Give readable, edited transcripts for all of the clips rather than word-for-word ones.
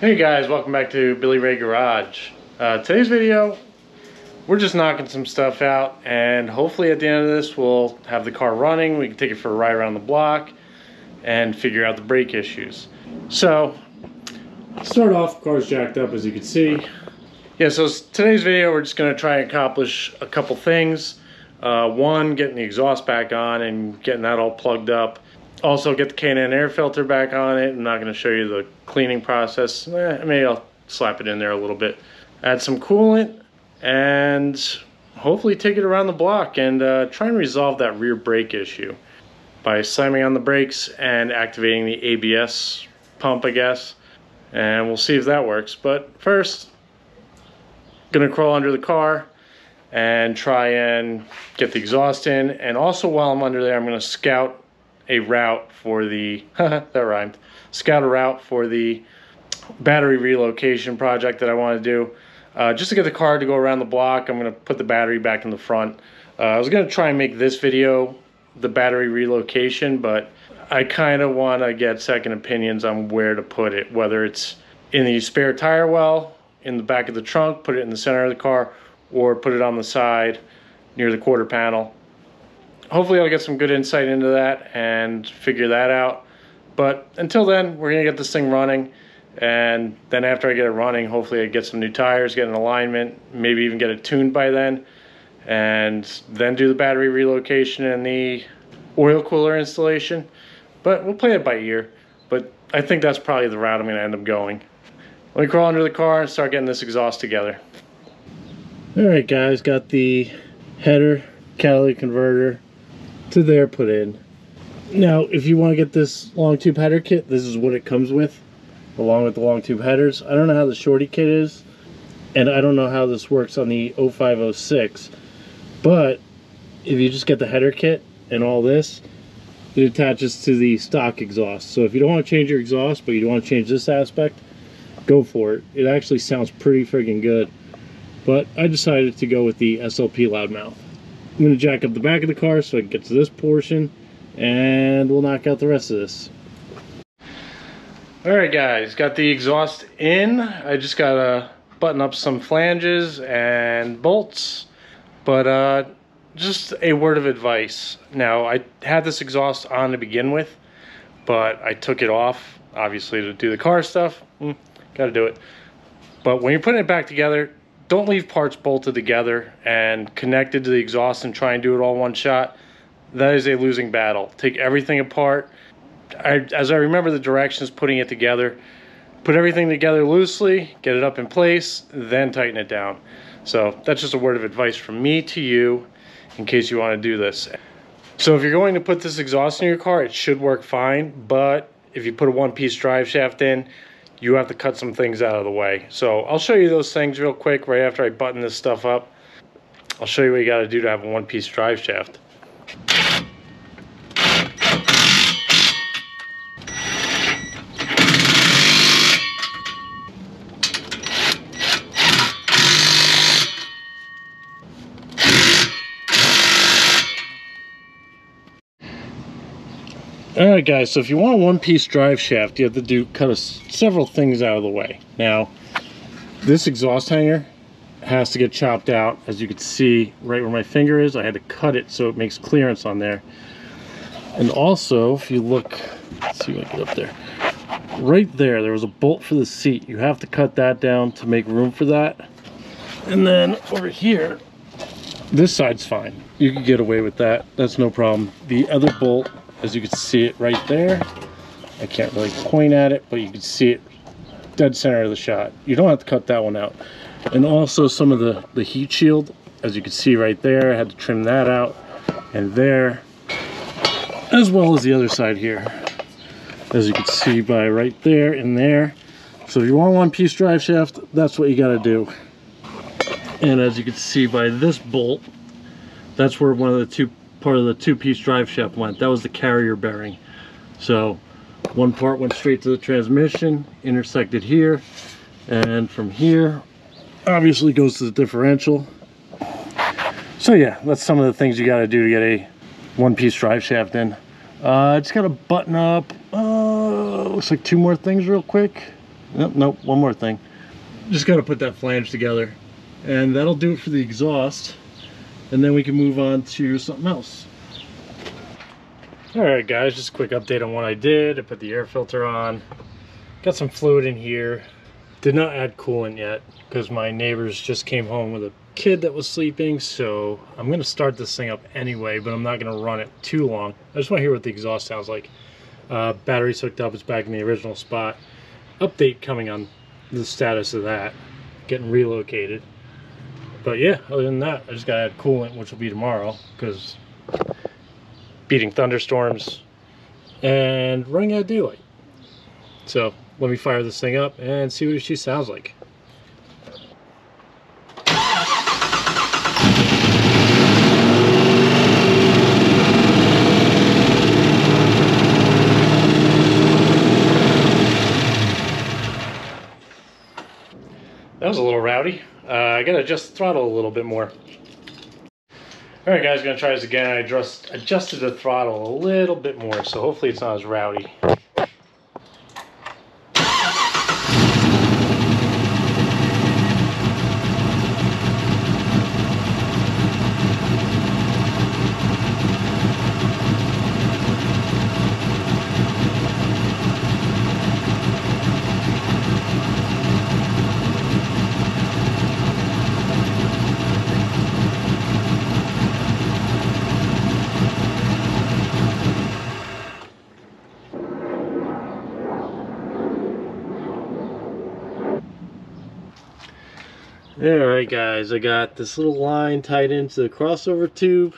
Hey guys, welcome back to Billy Ray Garage. Today's video, we're just knocking some stuff out, and hopefully at the end of this we'll have the car running, we can take it for a ride around the block and figure out the brake issues. So, start off, car's jacked up as you can see. Yeah, so today's video we're just going to try and accomplish a couple things. One, getting the exhaust back on and getting that all plugged up. Also get the K&N air filter back on it. I'm not going to show you the cleaning process. Maybe I'll slap it in there a little bit. Add some coolant and hopefully take it around the block and try and resolve that rear brake issue by slamming on the brakes and activating the ABS pump, I guess. And we'll see if that works. But first, going to crawl under the car and try and get the exhaust in. And also while I'm under there, I'm going to scout a route for the that rhymed. Scout a route for the battery relocation project that I want to do. Just to get the car to go around the block, I'm going to put the battery back in the front. I was going to try and make this video the battery relocation, but I kind of want to get second opinions on where to put it, whether it's in the spare tire well, in the back of the trunk, put it in the center of the car, or put it on the side near the quarter panel. Hopefully I'll get some good insight into that and figure that out. But until then, we're going to get this thing running. And then after I get it running, hopefully I get some new tires, get an alignment, maybe even get it tuned by then. And then do the battery relocation and the oil cooler installation. But we'll play it by ear. But I think that's probably the route I'm going to end up going. Let me crawl under the car and start getting this exhaust together. Alright guys, got the header, catalytic converter, to there put in. Now if you want to get this long tube header kit, this is what it comes with, along with the long tube headers. I don't know how the shorty kit is, and I don't know how this works on the 0506, but if you just get the header kit and all this, it attaches to the stock exhaust. So if you don't want to change your exhaust but you want to change this aspect, go for it. It actually sounds pretty friggin' good, but I decided to go with the SLP Loudmouth. I'm going to jack up the back of the car so I can get to this portion, and we'll knock out the rest of this. Alright guys, got the exhaust in. I just got to button up some flanges and bolts. But just a word of advice. Now, I had this exhaust on to begin with, but I took it off, obviously, to do the car stuff. Got to do it. But when you're putting it back together, don't leave parts bolted together and connected to the exhaust and try and do it all one shot. That is a losing battle. Take everything apart. As I remember the directions, putting it together, put everything together loosely, get it up in place, then tighten it down. So that's just a word of advice from me to you in case you want to do this. So if you're going to put this exhaust in your car, it should work fine, but if you put a one-piece drive shaft in, you have to cut some things out of the way. So I'll show you those things real quick right after I button this stuff up. I'll show you what you gotta do to have a one-piece drive shaft. Alright guys, so if you want a one-piece drive shaft, you have to cut several things out of the way. Now, this exhaust hanger has to get chopped out. As you can see, right where my finger is, I had to cut it so it makes clearance on there. And also, if you look, let's see if I get up there. Right there, there was a bolt for the seat. You have to cut that down to make room for that. And then over here, this side's fine. You can get away with that. That's no problem. The other bolt, as you can see it right there, I can't really point at it, but you can see it dead center of the shot. You don't have to cut that one out. And also some of the heat shield, as you can see right there, I had to trim that out, and there, as well as the other side here, as you can see by right there and there. So if you want one piece drive shaft, that's what you got to do. And as you can see by this bolt, that's where one of the two-piece drive shaft went. That was the carrier bearing. So one part went straight to the transmission, intersected here, and from here obviously goes to the differential. So yeah, that's some of the things you got to do to get a one-piece drive shaft in. I just got to button up looks like two more things real quick. Nope, one more thing. Just got to put that flange together. And that'll do it for the exhaust. And then we can move on to something else. All right, guys, just a quick update on what I did. I put the air filter on. Got some fluid in here. Did not add coolant yet because my neighbors just came home with a kid that was sleeping. So I'm going to start this thing up anyway, but I'm not going to run it too long. I just want to hear what the exhaust sounds like. Battery's hooked up. It's back in the original spot. Update coming on the status of that. Getting relocated. But yeah, other than that, I just got to add coolant, which will be tomorrow because... beating thunderstorms and running out of daylight. So let me fire this thing up and see what she sounds like. That was a little rowdy. I gotta adjust the throttle a little bit more. All right, guys, gonna try this again. I just adjusted the throttle a little bit more, so hopefully it's not as rowdy. Alright guys, I got this little line tied into the crossover tube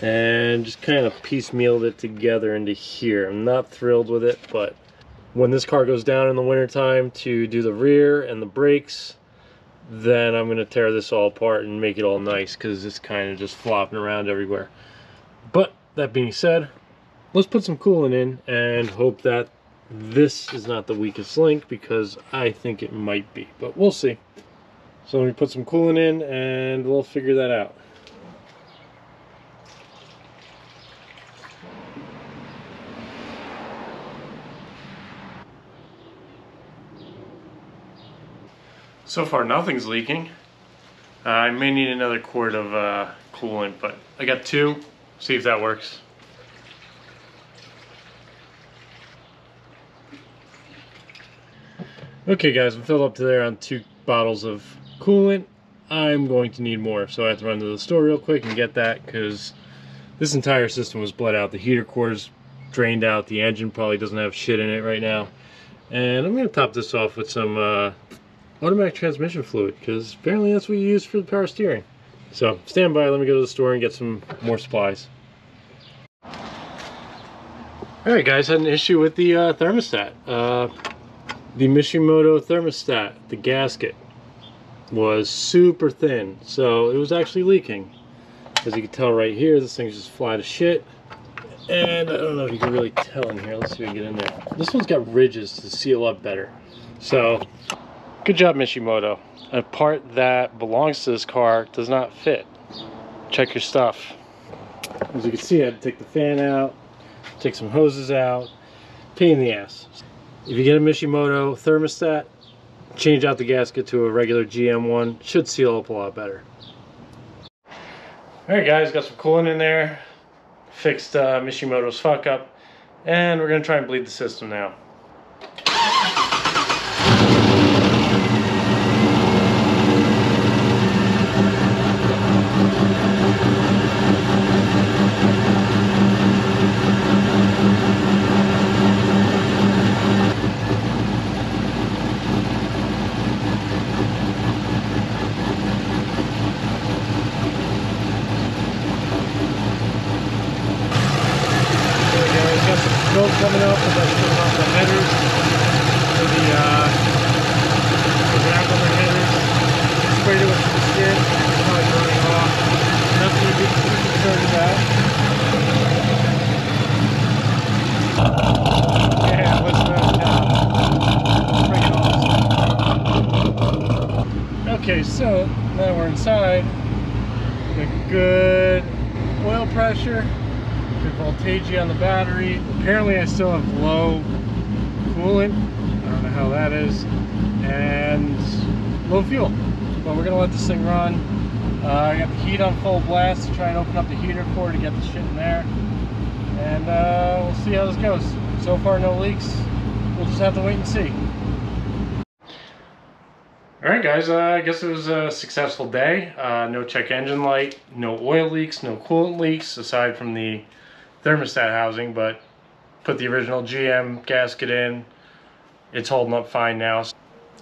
and just kind of piecemealed it together into here. I'm not thrilled with it, but when this car goes down in the winter time to do the rear and the brakes, then I'm going to tear this all apart and make it all nice because it's kind of just flopping around everywhere. But that being said, let's put some coolant in and hope that this is not the weakest link, because I think it might be, but we'll see. So let me put some coolant in and we'll figure that out. So far nothing's leaking. I may need another quart of coolant, but I got two. See if that works. Okay guys, I'm filled up to there on 2 bottles of coolant. I'm going to need more, so I have to run to the store real quick and get that, because this entire system was bled out. The heater core's drained out, the engine probably doesn't have shit in it right now, and I'm going to top this off with some automatic transmission fluid, because apparently that's what you use for the power steering. So stand by, let me go to the store and get some more supplies. Alright guys, I had an issue with the thermostat. The Mishimoto thermostat, the gasket, was super thin, so it was actually leaking. As you can tell right here, this thing's just fly to shit. And I don't know if you can really tell in here. Let's see if we can get in there. This one's got ridges to seal up better. So, good job, Mishimoto. A part that belongs to this car does not fit. Check your stuff. As you can see, I had to take the fan out, take some hoses out. Pain in the ass. If you get a Mishimoto thermostat, change out the gasket to a regular GM one. Should seal up a lot better. Alright guys, got some coolant in there. Fixed Mishimoto's fuck up. And we're going to try and bleed the system now. Coming up, because I still have the headers for the ground cover headers. Sprayed it with some skin, it's probably running off. Nothing to be too concerned about. Yeah, it was freaking awesome. Okay, so now we're inside. Got good oil pressure. Voltage on the battery. Apparently I still have low coolant. I don't know how how that is, and low fuel. But we're gonna let this thing run. I got the heat on full blast to try and open up the heater core to get the shit in there, and we'll see how this goes. So far, no leaks. We'll just have to wait and see. All right, guys, I guess it was a successful day. No check engine light, no oil leaks, no coolant leaks, aside from the thermostat housing, but put the original GM gasket in. It's holding up fine now.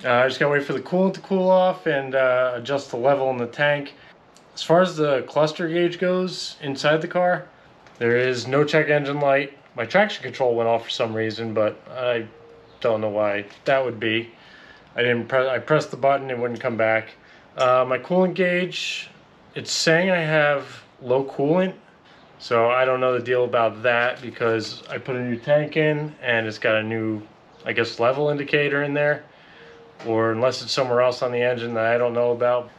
I just gotta wait for the coolant to cool off and adjust the level in the tank. As far as the cluster gauge goes inside the car, there is no check engine light. My traction control went off for some reason, but I don't know why that would be. I pressed the button, it wouldn't come back. My coolant gauge, it's saying I have low coolant, so I don't know the deal about that because I put a new tank in and it's got a new, I guess, level indicator in there, or unless it's somewhere else on the engine that I don't know about.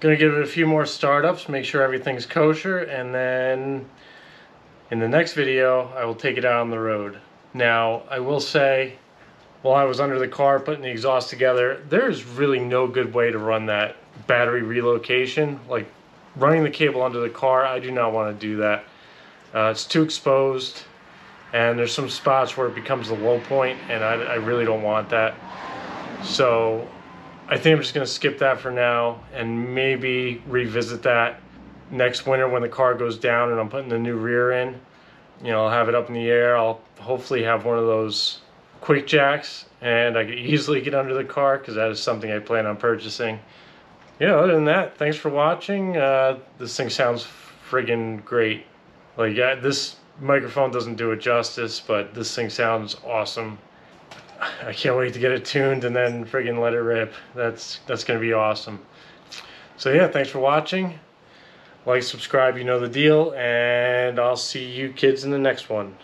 Gonna give it a few more startups, make sure everything's kosher, and then in the next video, I will take it out on the road. Now, I will say, while I was under the car putting the exhaust together, there's really no good way to run that battery relocation. Like running the cable under the car, I do not want to do that. It's too exposed, and there's some spots where it becomes the low point, and I really don't want that. So I think I'm just going to skip that for now and maybe revisit that next winter when the car goes down and I'm putting the new rear in. You know, I'll have it up in the air. I'll hopefully have one of those quick jacks, and I could easily get under the car because that is something I plan on purchasing. Yeah, other than that, thanks for watching. This thing sounds friggin' great. Like, yeah, this microphone doesn't do it justice, but this thing sounds awesome. I can't wait to get it tuned and then friggin' let it rip. That's gonna be awesome. So yeah, thanks for watching. Like, subscribe, you know the deal, and I'll see you kids in the next one.